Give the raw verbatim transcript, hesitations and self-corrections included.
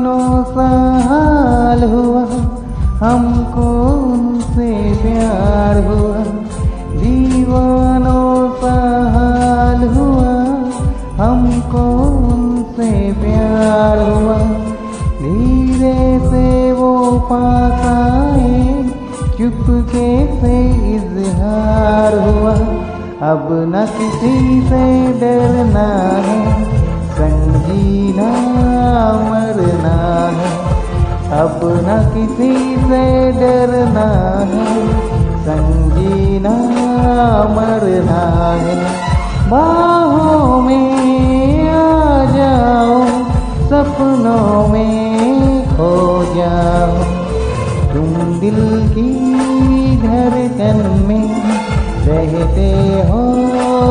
साल हुआ हमको उनसे प्यार हुआ, दीवानों साल हुआ हमको उनसे प्यार हुआ। धीरे से वो पास आए, चुपके से इजहार हुआ, अब न किसी से डरना है, संजीना मरना है, अब न किसी से डरना है, संजीना मरना है। बाहों में आ जाओ, सपनों में खो जाओ, तुम दिल की धड़कन में रहते हो